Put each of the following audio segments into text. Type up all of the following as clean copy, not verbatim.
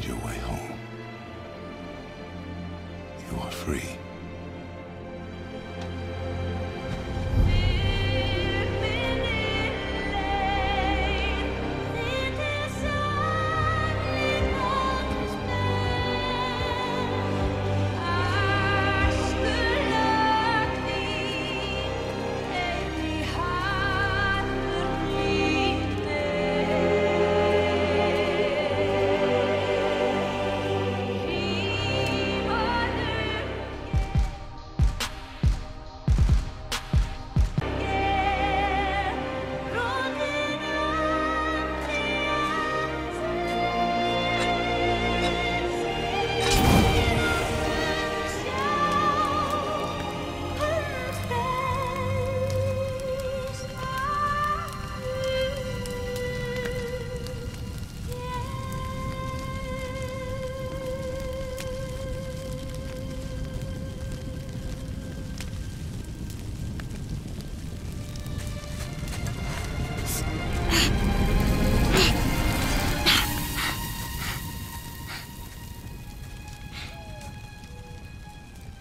find your way home. You are free.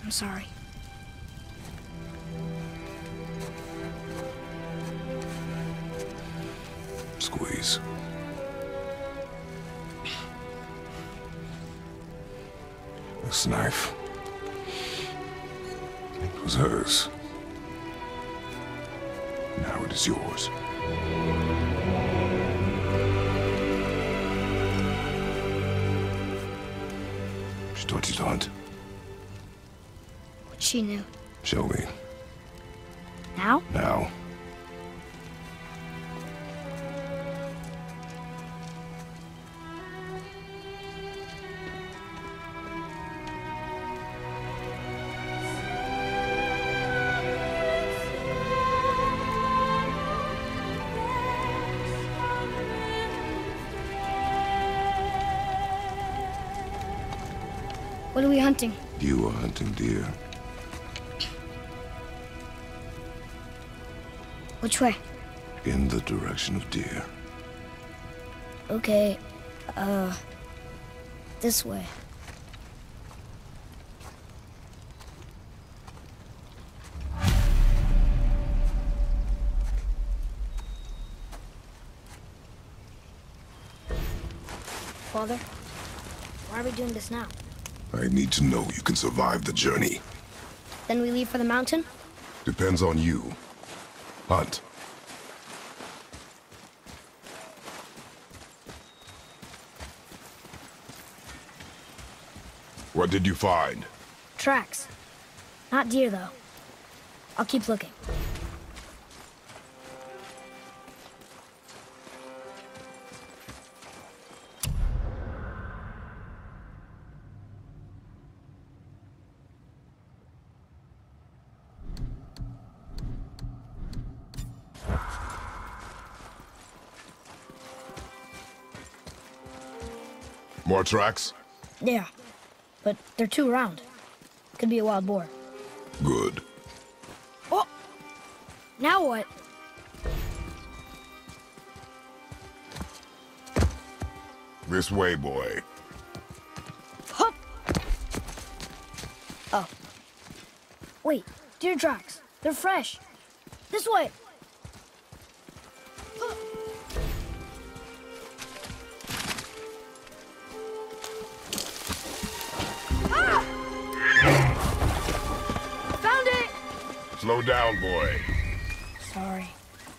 I'm sorry. Squeeze. This knife. It was hers. Now it is yours. She taught you to hunt. She knew. Show me. Now? Now. What are we hunting? You are hunting deer. Which way? In the direction of deer. Okay, this way. Father, why are we doing this now? I need to know you can survive the journey. Then we leave for the mountain? Depends on you. Hunt. What did you find? Tracks. Not deer, though. I'll keep looking. More tracks? Yeah, but they're too round. Could be a wild boar. Good. Oh! Now what? This way, boy. Hup! Oh. Wait, deer tracks. They're fresh. This way! Slow down, boy. Sorry.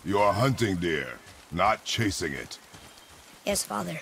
You are hunting deer, not chasing it. Yes, Father.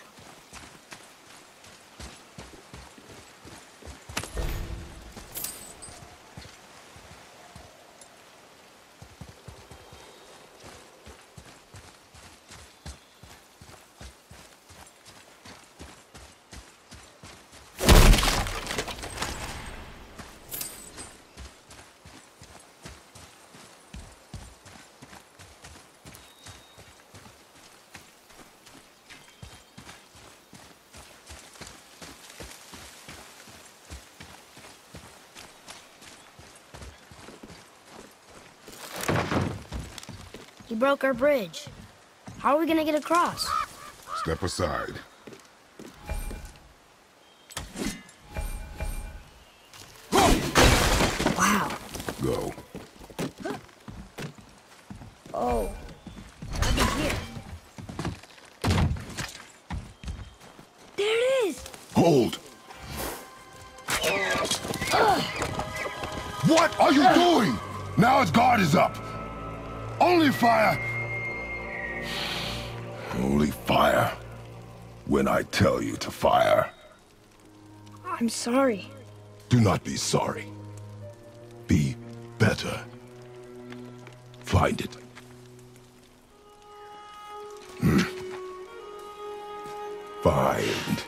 He broke our bridge. How are we gonna get across? Step aside. Wow. Go. Oh. I'll be here. There it is! Hold! What are you doing? Now his guard is up. Only fire! Only fire. When I tell you to fire. I'm sorry. Do not be sorry. Be better. Find it. Find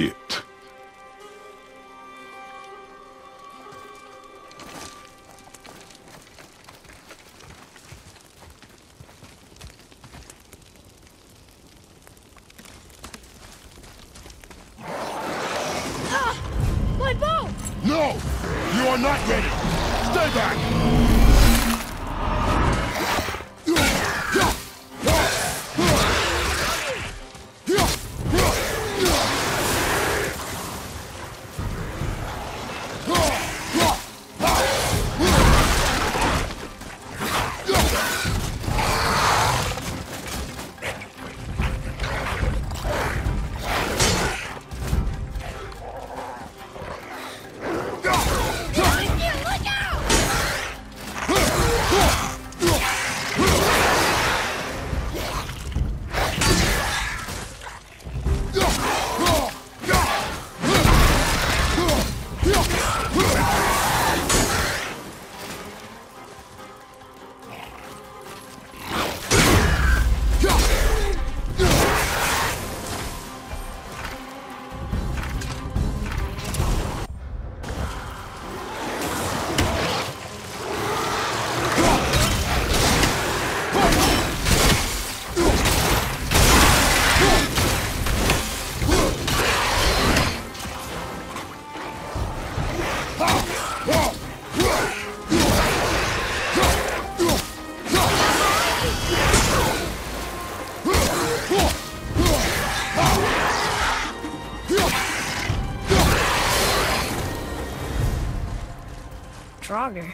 it. Draugr.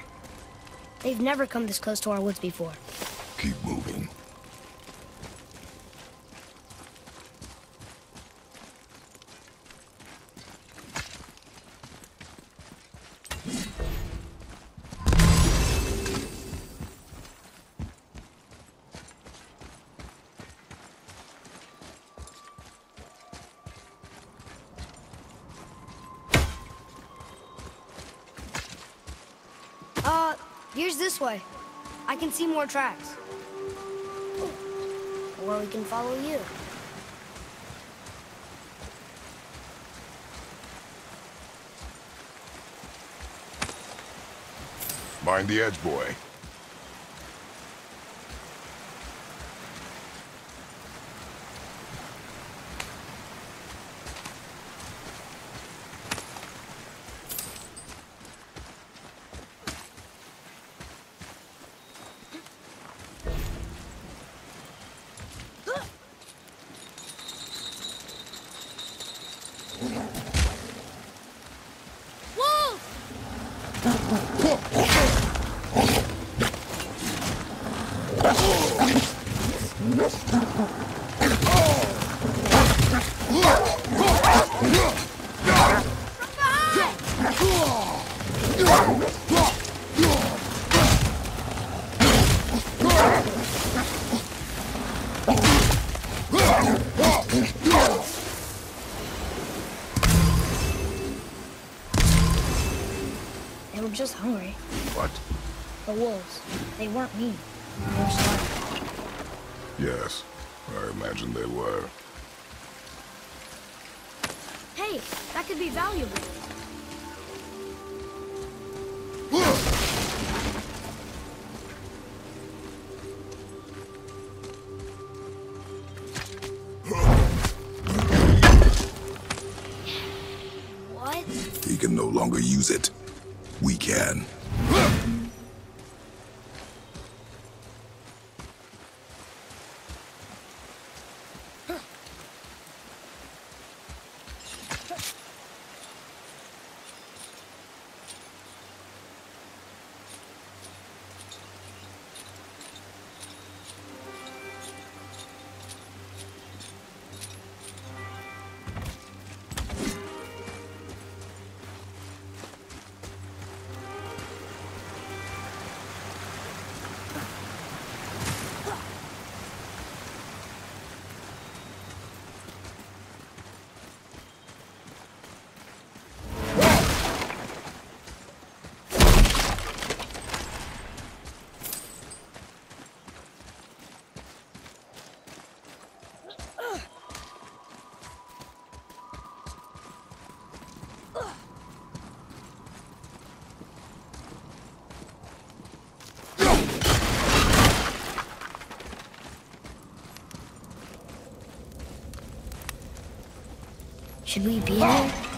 They've never come this close to our woods before. Keep moving. Here's this way. I can see more tracks. Or we can follow you. Mind the edge, boy. They were just hungry. What? The wolves. They weren't mean. They were starving. Yes, I imagine they were. Hey, that could be valuable. What? He can no longer use it. We can. Should we be here?